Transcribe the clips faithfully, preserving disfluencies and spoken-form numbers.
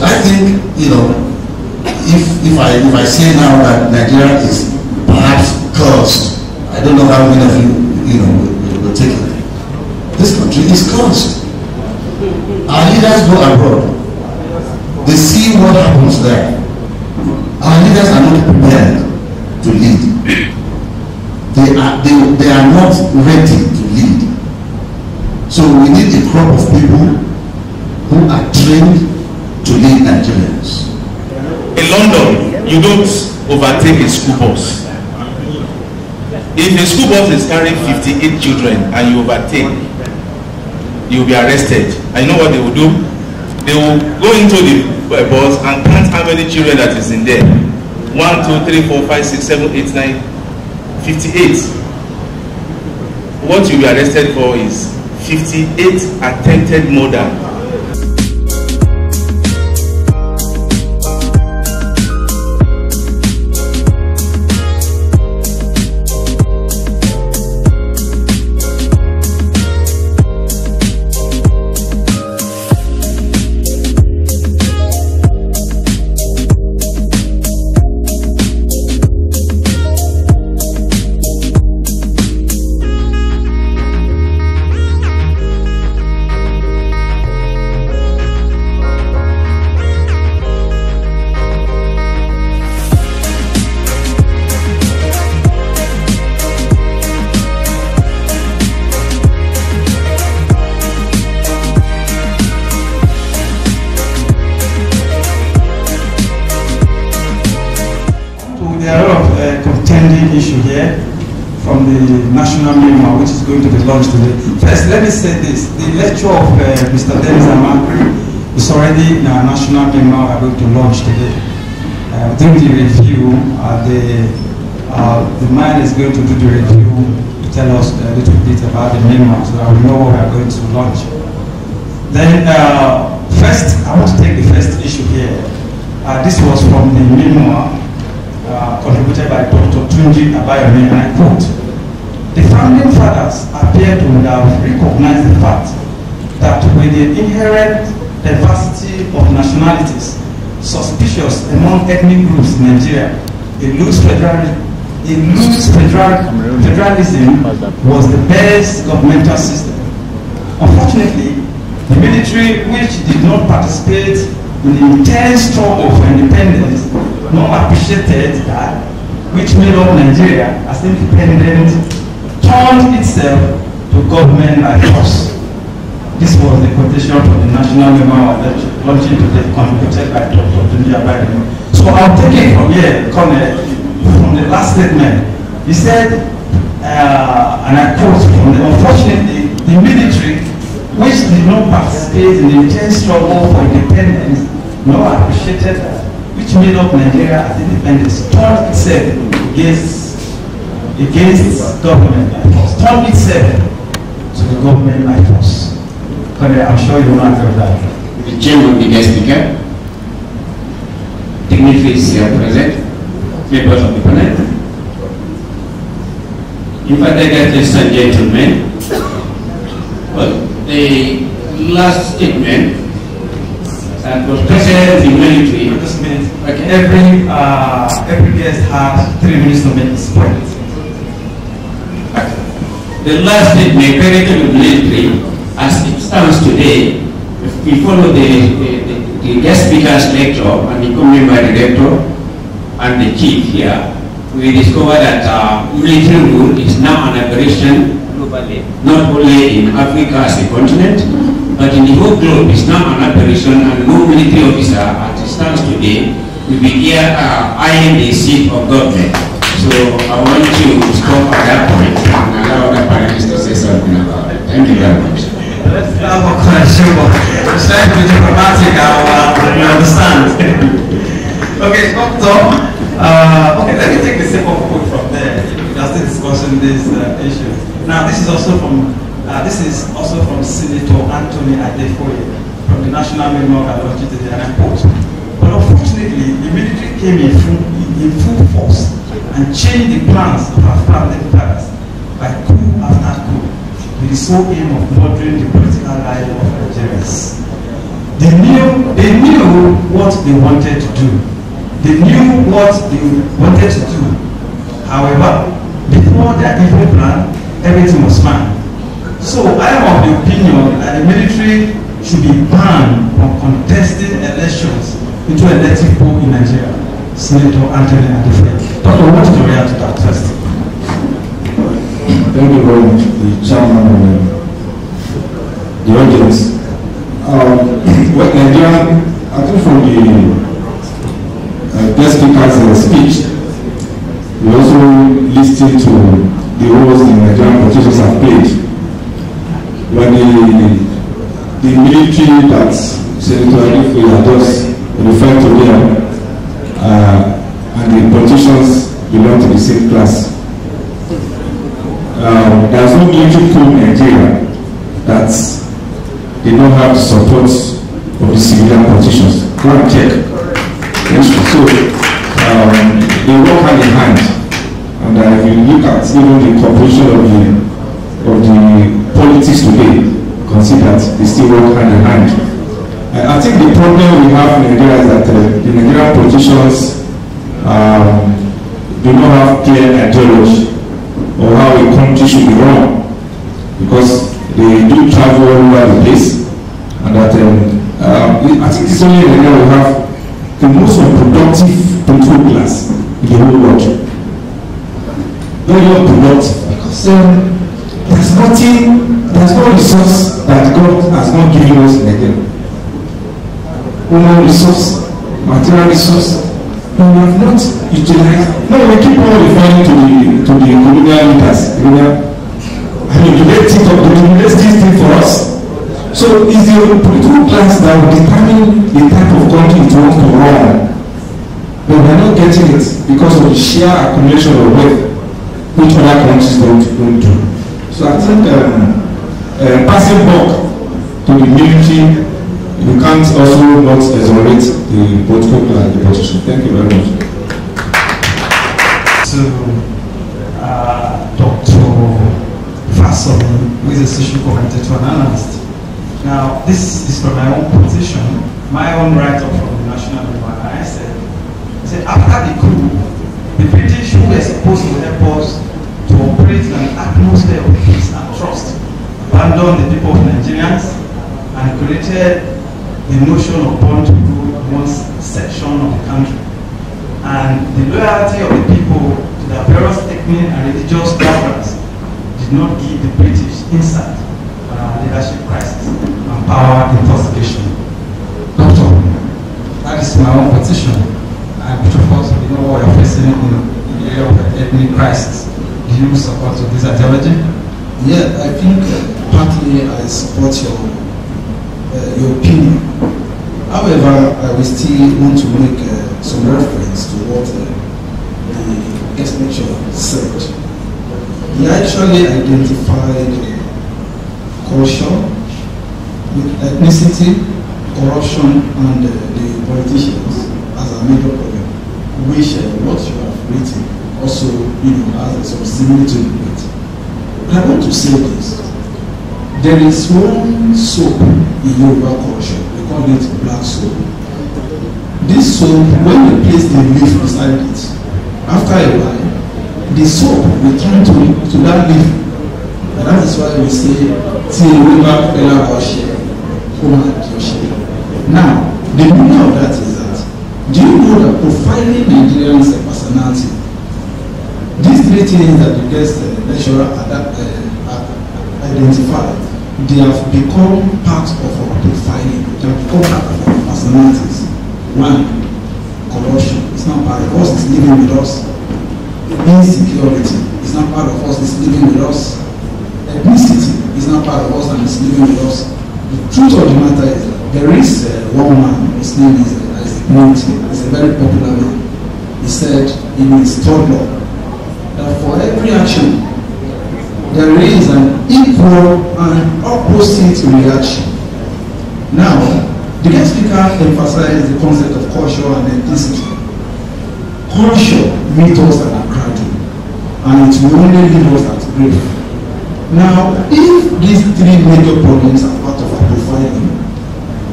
So I think, you know, if if I if I say now that Nigeria is perhaps cursed, I don't know how many of you you know will, will take it. This country is cursed. Our leaders go abroad. They see what happens there. Our leaders are not prepared to lead. They are they, they are not ready to lead. So we need a crop of people who are trained to lead Nigerians. In London, you don't overtake a school bus. If a school bus is carrying fifty-eight children and you overtake, you'll be arrested. I know what they will do. They will go into the bus and count how many children that is in there. One, two, three, four, five, six, seven, eight, nine, fifty-eight. What you'll be arrested for is fifty-eight attempted murder. Today. First, let me say this. The lecture of uh, Mister Denzamangri is already in our national memo we are going to launch today. Uh, during the review, uh, the, uh, the man is going to do the review to tell us a little bit about the memo so that we know what we are going to launch. Then, uh, first, I want to take the first issue here. Uh, this was from the memo uh, contributed by Doctor Tunji Abayomi, and I quote, "The founding fathers appear to have recognized the fact that with the inherent diversity of nationalities suspicious among ethnic groups in Nigeria, a loose federalism, a loose federalism was the best governmental system. Unfortunately, the military, which did not participate in the intense struggle for independence, nor appreciated that, which made up Nigeria as independent, turned itself to government by force." This was the quotation from the national memo launching today, contributed by Doctor Tunji Abayomi. So I'll take it from here, Colonel, from the last statement. He said, uh, and I quote from the, "Unfortunately, the military, which did not participate in the intense struggle for independence, nor appreciated that, which made up Nigeria as independence, turned itself against against government by force, turned itself to the government by force." I'm sure you will answer that. The chairman, the guest speaker, dignitaries here present, members of the panel, in fact, ladies and gentlemen, well, the last statement that was present in military, like every uh, every guest has three minutes to make his point. The last statement credited to the military, as it stands today, if we follow the, the, the, the guest speaker's lecture and the commemorative director and the chief here, we discover that uh, military rule is now an aberration globally, not only in Africa as a continent, but in the whole globe is now an aberration, and no military officer, as it stands today, will be here uh, eyeing the seat of government. So I want you to stop at that point and allow the panelists to say something about it. Thank you very much. Let's have a question. It's like to be diplomatic, I understand. Okay, Doctor. Uh, okay, let me take the sip of food from there. We're still discussing this uh, issue. Now, this is also from uh, this is also from Senator Anthony Adefoye from the National Memorial Gallery today, and I quote, "But unfortunately, the military came in full, in full force and change the plans of our founding fathers by coup after coup, with the sole aim of murdering the political life of Nigerians. They knew, they knew what they wanted to do. They knew what they wanted to do. However, before that evil plan, everything was fine. So I am of the opinion that the military should be banned from contesting elections into elective poll in Nigeria. Senator Anthony Adefoye. Doctor, what is your reaction to that first? Thank you very much, the chairman of the audience. Um, well, Nigeria, I think from the guest speaker's uh, speech, we also listened to the roles the Nigerian politicians have played. When the, the military that Senator Adefoye had just referred to there, uh, and the politicians belong to the same class. Um, there is no military coup in Nigeria that they don't have the support of the civilian politicians. Go and check. So um, they work hand in hand, and uh, if you look at even the composition of the of the politics today, consider that they still work hand in hand. I, I think the problem we have in Nigeria is that uh, the Nigerian politicians um, do not have clear ideology on how a country should be run, because they do travel all over the place, and that um, um, I think it's only in Nigeria we have the most unproductive control class in the whole world. Very unproductive, because um, there's nothing, there's no resource that God has not given us in Nigeria. Human resource, material resource, we have not utilized. No, we keep on referring to the to the colonial leaders. You know, I mean, let's think of this thing for us. So it's the political class that will determine the type of country it wants to run. But we are not getting it because of the sheer accumulation of wealth which other countries don't don't do. So I think um, uh, passing back to the military, you can't also not exonerate the political and the position. Thank you very much. So, uh, Doctor Fassel, who is a social commentator and analyst. Now, this is from my own position, my own write-up from the National Review. I said, I said, after the coup, the British who were supposed to help us to operate in an atmosphere of peace and trust, abandoned the people of Nigerians and created the notion of born to rule one section of the country. And the loyalty of the people to their various ethnic and religious backgrounds did not give the British insight on our leadership crisis and power intoxication. Doctor, that is my own position. And of course, we know what we are facing in the area of an ethnic crisis. Do you support this ideology? Yeah, I think uh, partly I support your, uh, your opinion. However, I will still want to make uh, some reference to what uh, the guest lecturer said. He actually identified culture, ethnicity, corruption, and uh, the politicians as a major problem, which uh, what you have written also, you know, has some similitude in it. I want to say this. There is one soap in Yoruba culture. We call it black soap. This soap, when we place the leaf beside it, after a while, the soap will turn to, to that leaf. And that is why we say, now, the meaning of that is that, do you know that profiling Nigerians as a personality? These three things that the guest uh, lecturer adapt, uh, uh, identified, they have become part of our profiling. They have become part of our personalities. One, corruption. It's not part of us. It's living with us. Insecurity. It's not part of us. It's living with us. Ethnicity. It's not part of us and it's living with us. The truth of the matter is that there is uh, one man. His name is uh, Isaac Newton. He's a very popular man. He said in his third law, that for every action, there is an equal and opposite reaction. Now, the guest speaker emphasized the concept of culture and ethnicity. Culture meets us at our cradle, and it will only leave us at grave. Now, if these three major problems are part of our profiling,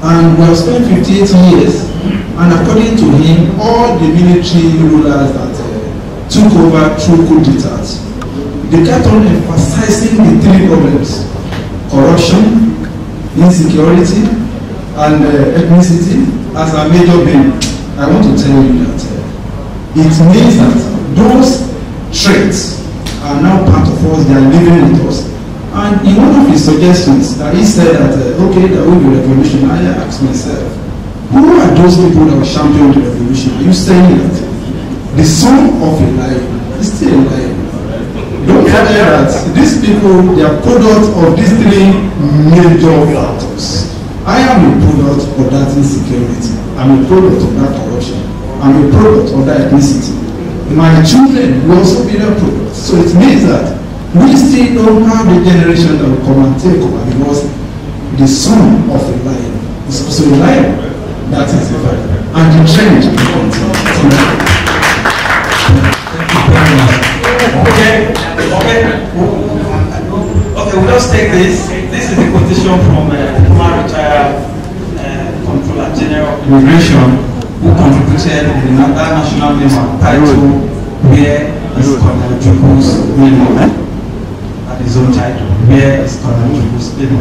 and we have spent fifty-eight years, and according to him, all the military rulers that uh, took over through coup d'etats, they kept on emphasizing the three problems: corruption, insecurity, and uh, ethnicity as a major bane. I want to tell you that uh, it means that those traits are now part of us, they are living with us. And in one of his suggestions, that he said that, uh, okay, there will be revolution, I asked myself, who are those people that were championing the revolution? Are you saying that the son of a lion is still a lion? Don't forget that these people, they are product of these three major factors. I am a product of that insecurity. I'm a product of that corruption. I'm a product of that ethnicity. My children will also be that product. So it means that we still don't have the generation that will come and take over, because the son of a lion is also a lion. That is the fact. And the trend will continue. Thank you very much. Okay, okay. Okay, we'll just take this. This is the quotation from the uh, former retired uh, Controller General of Immigration, who contributed in another national memo title where is Colonel Juku's memo. His own title, where is Colonel Juku's memo.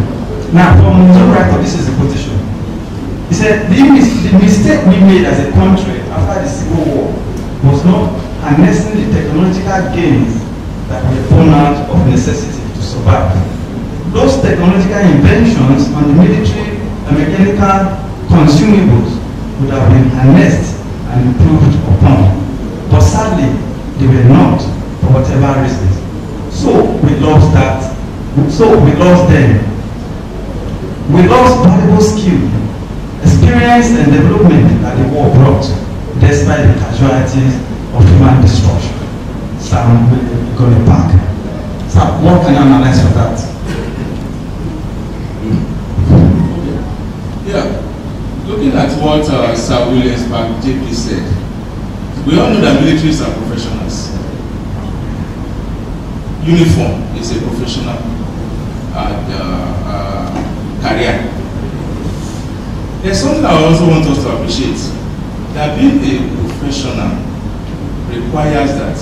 Now, from the record, this is a quotation. He said, the, mis the mistake we made as a country after the Civil War was not harnessing the technological gains that were born out of necessity to survive. Those technological inventions on the military and mechanical consumables would have been harnessed and improved upon. But sadly, they were not, for whatever reasons. So we lost that. So we lost them. We lost valuable skill, experience, and development that the war brought, despite the casualties of human destruction. Sir, we're going back. Sir, what can you analyze for that? Yeah. Looking at what uh, Sir Williams Bank J P said, we all know that militaries are professionals. Uniform is a professional uh, uh, career. There's something I also want us to appreciate, that being a professional requires that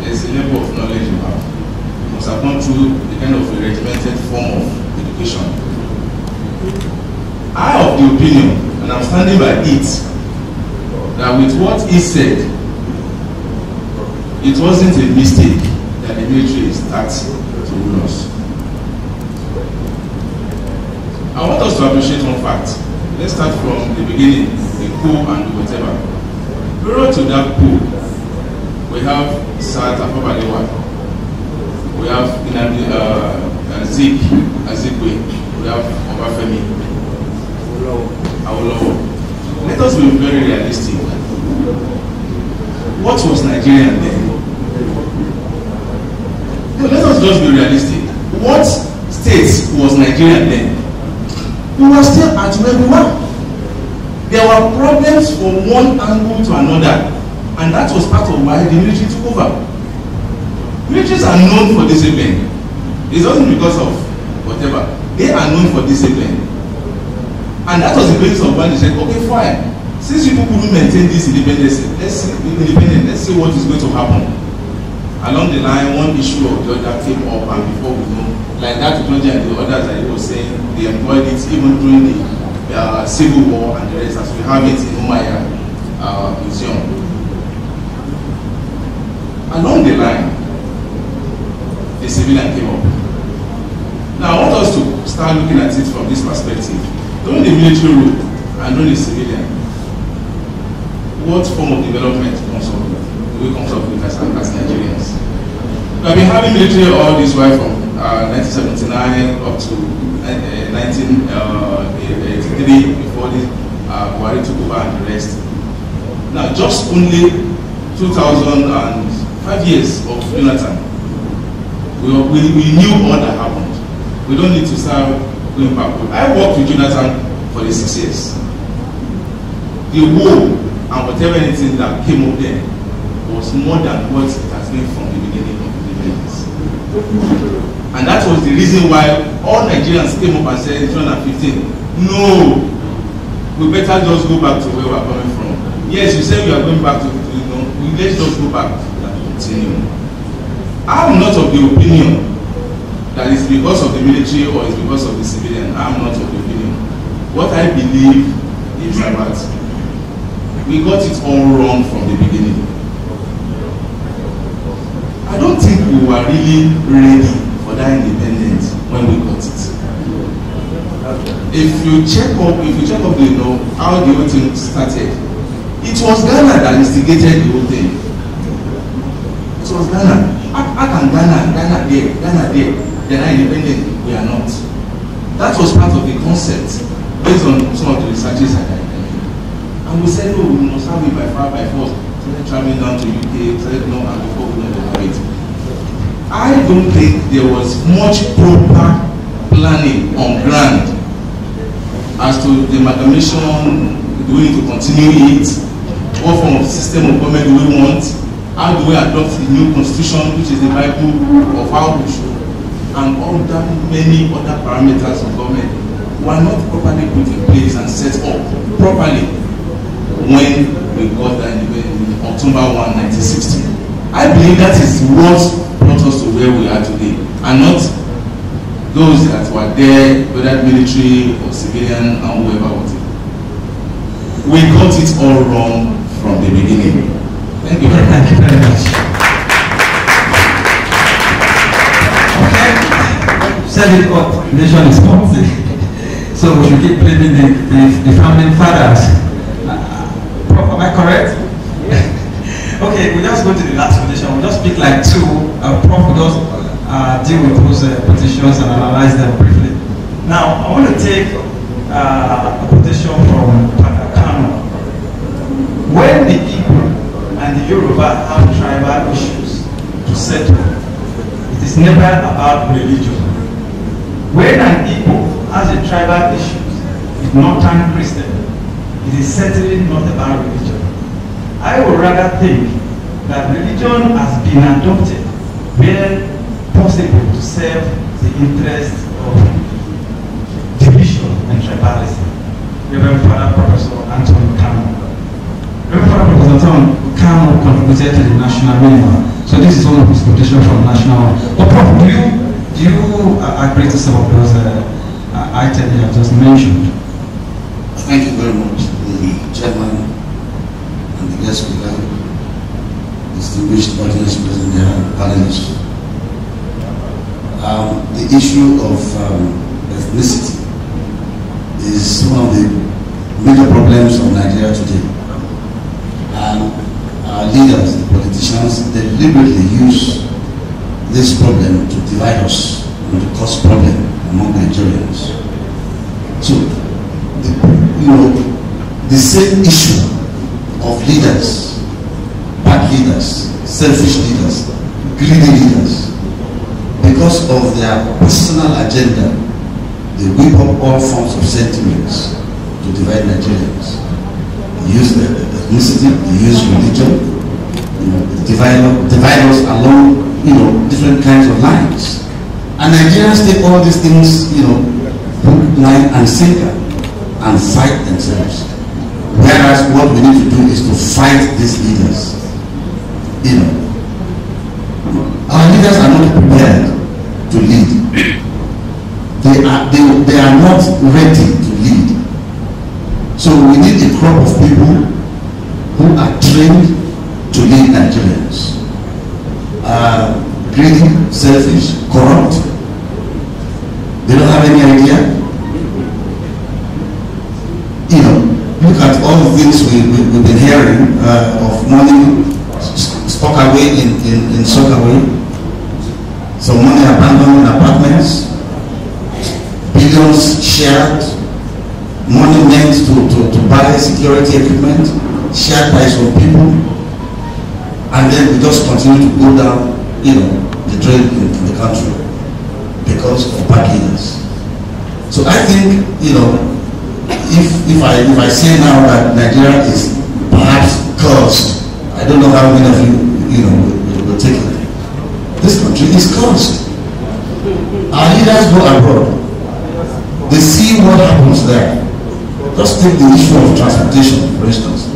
there's a level of knowledge you have. You must have gone through the kind of a regimented form of education. I have the opinion, and I'm standing by it, that with what he said, it wasn't a mistake that the military starts to rule us. I want us to appreciate one fact. Let's start from the beginning, the coup and whatever. Prior to that coup, we have Saatapapalewa, we have uh, Azik, Azikwe, we have Obafemi, Ouroboros. Let us be very realistic. What was Nigeria then? But let us just be realistic. What state was Nigeria then? We were still at where we were. There were problems from one angle to another, and that was part of why the military took over. Militaries are known for discipline. It wasn't because of whatever. They are known for discipline. And that was the basis of why they said, okay, fine. Since you couldn't maintain this independence, let's see, independence, let's see what is going to happen. Along the line, one issue or the other came up, and before we know, like that Tunji and the others that he was saying, they employed it even during the uh, Civil War and the rest, as we have it in Umayya uh, Museum. Along the line, the civilian came up. Now, I want us to start looking at it from this perspective. During the military rule and during the civilian, what form of development comes up with? We comes up with as, as Nigerians. We have been having military all this way from uh, nineteen seventy-nine up to uh, nineteen eighty-three before the Buhari uh, took over and the rest. Now, just only two thousand five years of Jonathan, we, we, we knew all that happened. We don't need to start going backward. I worked with Jonathan for the six years. The war and whatever anything that came up there was more than what it has been from the beginning of the days. And that was the reason why all Nigerians came up and said in twenty fifteen, no, we better just go back to where we are coming from. Yes, you said we are going back to, you know, let's just go back and continue. I am not of the opinion that it's because of the military or it's because of the civilian. I am not of the opinion. What I believe is that we got it all wrong from the beginning. I don't think we were really ready for that independence when we got it. If you check up, if you check up, you know how the whole thing started. It was Ghana that instigated the whole thing. It was Ghana. How can Ghana, Ghana there, Ghana there? They are independent, we are not. That was part of the concept based on some of the researches that I did. And we said, no, we must have it by far, by force. So they're traveling down to U K, said no, and before we know the right. I don't think there was much proper planning on ground as to the amalgamation, do we need to continue it, what form of system of government do we want, how do we adopt the new constitution, which is the Bible of how we should, and all that many other parameters of government were not properly put in place and set up properly when we got that in, in October first, nineteen sixty. I believe that is what brought us to where we are today, and not those that were there, whether military or civilian and whoever was it. We got it all wrong from the beginning. Thank you very much. Thank you very much. Set it up, nation is complete. So we should keep blaming the, the, the founding fathers. Uh, am I correct? Yeah. Okay, we'll just go to the last petition. We'll just pick like two. Uh, Prof will just uh, deal with those uh, petitions and analyze them briefly. Now, I want to take uh, a petition from Kaka Kano. When the Igbo and the Yoruba have tribal issues to settle, it is never about religion. When an Igbo has a tribal issue with northern Christian, it is certainly not about religion. I would rather think that religion has been adopted where possible to serve the interests of division and tribalism. Reverend Father Professor Anton Kamel. Reverend Father Professor Anton Kamel contributed to the national movement. So this is one of his quotations from national. But Prof, do you Do you agree to some of those uh, items you have just mentioned? Thank you very much, the chairman and the guest speaker, distinguished audience present there, and panelists. Um, the issue of um, ethnicity is one of the major problems of Nigeria today. And our leaders, the politicians, deliberately use this problem to divide us and to cause problem among Nigerians. So, the, you know, the same issue of leaders, bad leaders, selfish leaders, greedy leaders, because of their personal agenda, they whip up all forms of sentiments to divide Nigerians. They use their ethnicity, they use religion, you know, they divide, divide us along, you know, different kinds of lines. And Nigerians take all these things, you know, hook, line and sinker, and fight themselves. Whereas what we need to do is to fight these leaders. You know, our leaders are not prepared to lead. They are, they, they are not ready to lead. So we need a crop of people who are trained to lead Nigerians. Uh, greedy, selfish, corrupt. They don't have any idea. You know, look at all the things we, we, we've been hearing uh, of money stuck away in, in, in sock away. So money abandoned in apartments, billions shared, money meant to, to, to buy security equipment, shared by some people. And then we just continue to go down, you know, the drain into the country because of bad leaders. So I think, you know, if if I if I say now that Nigeria is perhaps cursed, I don't know how many of you, you know, will, will take it. This country is cursed. Our leaders go abroad. They see what happens there. Just take the issue of transportation, for instance.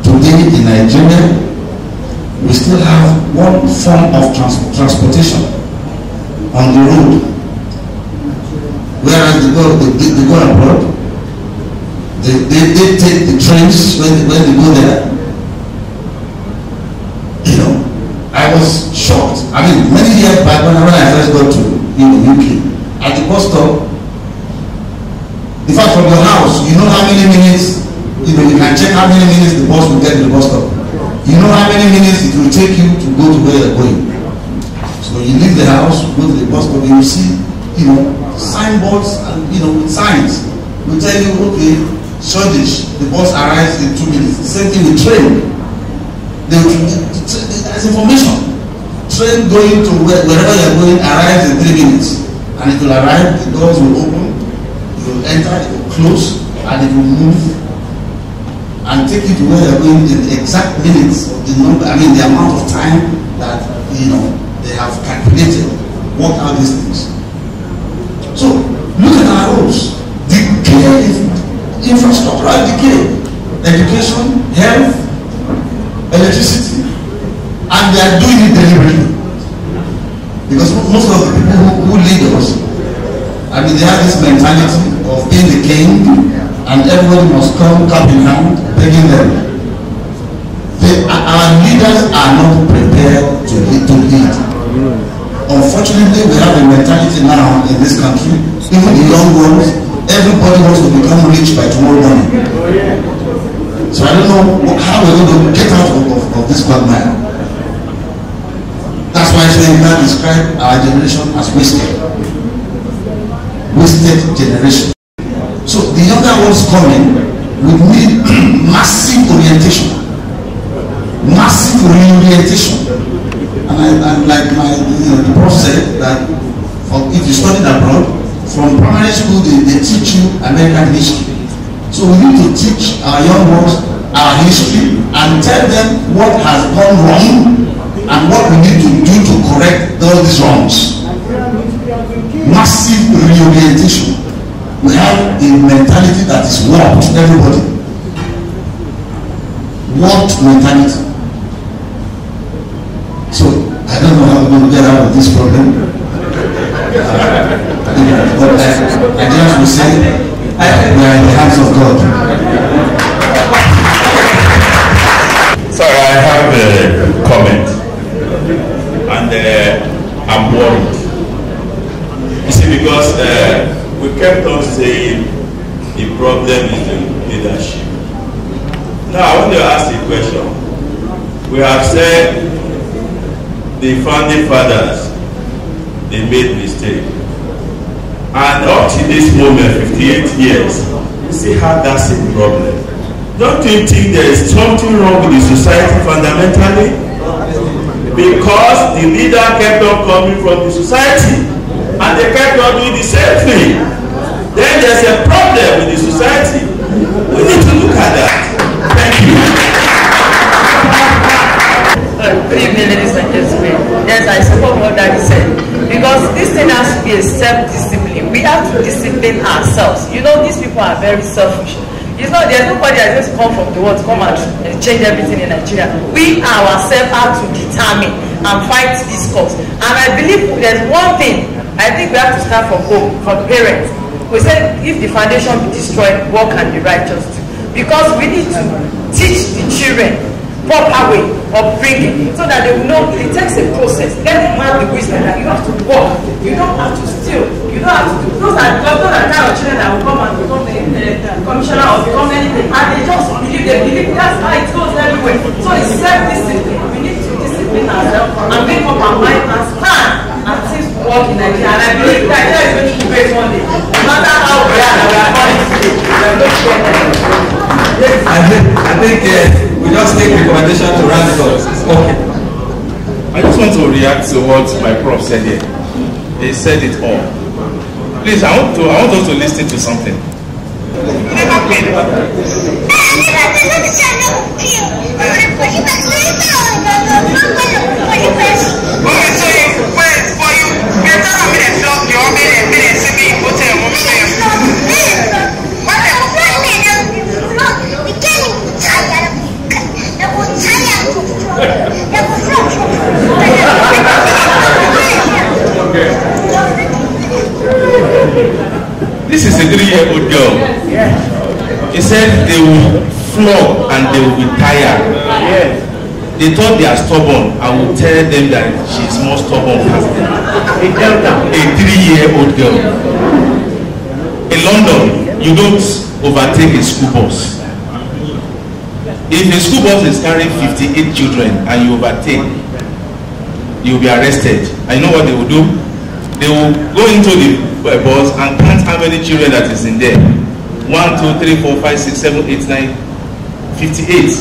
Today in Nigeria, we still have one form of trans transportation on the road. Whereas they go, they, they go abroad, they, they, they take the trains when, when they go there. You know, I was shocked. I mean, many years back when I first got to in the U K, at the bus stop, in fact, from your house, you know how many minutes, you know, you can check how many minutes the bus will get to the bus stop. You know how many minutes it will take you to go to where you're going. So you leave the house, go to the bus stop, you see, you know, signboards and, you know, with signs will tell you, okay, Shoreditch, the bus arrives in two minutes. The same thing with train. They will, there's information. Train going to where, wherever you're going arrives in three minutes. And it will arrive, the doors will open, it will enter, it will close, and it will move and take you to where you're going in the exact minutes of the number, I mean the amount of time that, you know, they have calculated, worked out these things. So look at our roads. Decay, infrastructural decay, education, health, electricity. And they are doing it deliberately. Because most of the people who, who lead us, I mean, they have this mentality of being the king, and everyone must come cup in hand, begging them. They, our leaders are not prepared to lead, to lead. Unfortunately, we have a mentality now in this country, even the young ones, everybody wants to become rich by tomorrow morning. So I don't know how we're going to get out of, of, of this quagmire. That's why Senator described our generation as wasted. Wasted generation. So the younger ones coming would need massive orientation. Massive reorientation. And, I, and like my, you know, the prof said, that for, if you studied abroad, from primary school they, they teach you American history. So we need to teach our young ones our history and tell them what has gone wrong and what we need to do to correct all these wrongs. Massive reorientation. We have a mentality that is warped, everybody. Warped mentality. So, I don't know how we're going to get out of this problem. Uh, but I, I guess we say, uh, we are in the hands of God. Sorry, I have a comment. And uh, I'm worried. You see, because uh, we kept on saying the problem is the leadership. Now, I want to ask a question. We have said the founding fathers, they made mistakes. And up to this moment, fifty-eight years, you see how that's a problem. Don't you think there is something wrong with the society fundamentally? Because the leader kept on coming from the society and they kept on doing the same thing. Then there's a problem with the society. We need to look at that. Thank you. Good evening, ladies and gentlemen. Yes, I support what Daddy said. Because this thing has to be a self-discipline. We have to discipline ourselves. You know, these people are very selfish. It's not, there's nobody that just come from the world to come and change everything in Nigeria. We ourselves have to determine and fight this cause. And I believe there's one thing, I think we have to start from home, from parents. We said if the foundation be destroyed, what can the righteous do? Because we need to teach the children proper way of bringing so that they will know it takes a process. Let them have the wisdom that you have to work, you don't have to steal, you don't have to do. Those are those are kind of children that will come and become the commissioner or become anything, and they just believe they believe that's how it goes everywhere. So it's self-discipline. We need to discipline ourselves and make up our mind and stand and things work in Nigeria. And I believe that Nigeria is going to be great one day. No matter how we are that we are born today, we are going to get there. Yes. I think I think yes, we just take recommendation to ransom. Okay. I just want to react to what my prof said here. He said it all. Please, I want to I want us to listen to something. Wait for you. This is a three-year-old girl. He said they will flog and they will be tired. They thought they are stubborn. I will tell them that she is more stubborn than them. A three-year-old girl. In London, you don't overtake a school bus. If a school bus is carrying fifty-eight children and you overtake, you'll be arrested. I know what they will do. They will go into the bus and count how many children that is in there. One, two, three, four, five, six, seven, eight, nine, fifty-eight.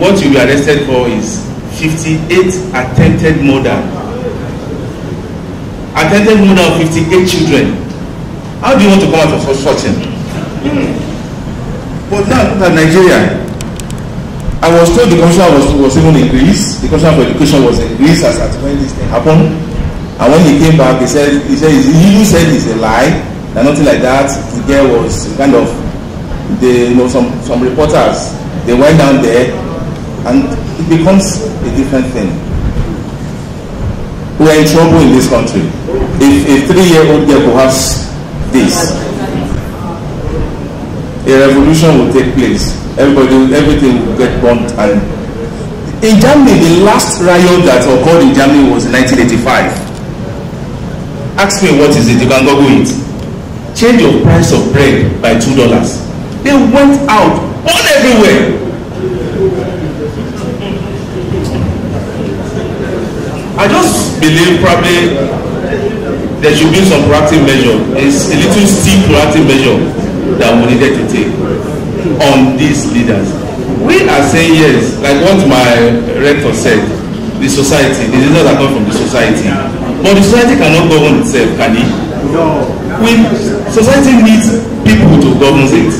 What you'll be arrested for is fifty-eight attempted murder. Attempted murder of fifty-eight children. How do you want to come out of such a? But now that Nigeria, I was told the commissioner was, was even in Greece. The commissioner for education was in Greece as at when this thing happened. And when he came back, he said, he said, he even said it's a lie, that nothing like that. The girl was kind of, they, you know, some, some reporters, they went down there, and it becomes a different thing. We are in trouble in this country. If a three-year-old girl perhaps this, a revolution will take place. Everybody, everything will get burnt. And in Germany, the last riot that occurred in Germany was in nineteen eighty-five. Ask me what is it? You can go with it. Change your price of bread by two dollars. They went out all everywhere. I just believe probably there should be some proactive measure. It's a little steep proactive measure that we needed to take on these leaders. We are saying yes, like what my rector said, the society, the leaders are not from the society. But the society cannot govern itself, can it? No. We, society needs people to govern it.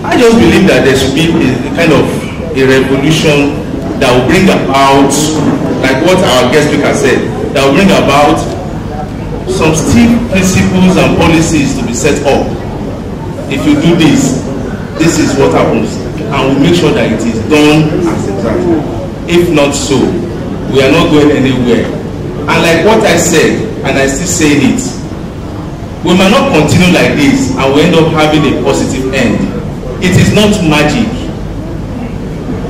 I just believe that there should be a kind of a revolution that will bring about, like what our guest speaker said, that will bring about some steep principles and policies to be set up. If you do this, this is what happens, and we'll make sure that it is done as exactly. If not so, we are not going anywhere. And like what I said, and I still saying it, we might not continue like this, and we end up having a positive end. It is not magic.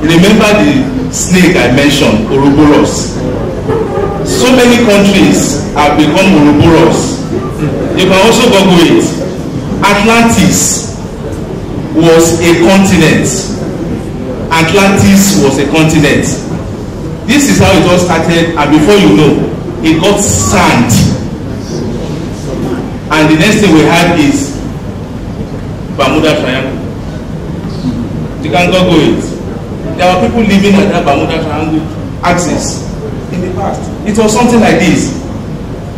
Remember the snake I mentioned, Ouroboros. So many countries have become Ouroboros. You can also Google it. Atlantis was a continent. Atlantis was a continent. This is how it all started, and before you know, it got sand. And the next thing we have is Bermuda Triangle. You can go go it. There were people living at that Bermuda Triangle axis in the past. It was something like this.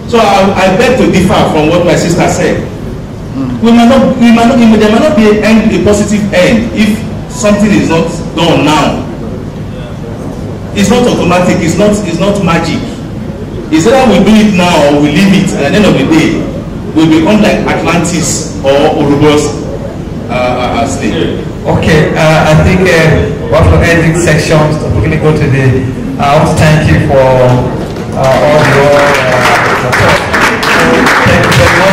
So I, I beg to differ from what my sister said. We might not, we might not, there might not be a, end, a positive end if something is not done now. It's not automatic, it's not, it's not magic. It's either we do it now or we leave it, and at the end of the day, we become like Atlantis or Ouroboros uh, as they. Okay, uh, I think uh, what for ending section, we're going to go to the. I want to thank you for uh, all your uh, support. Thank you very much.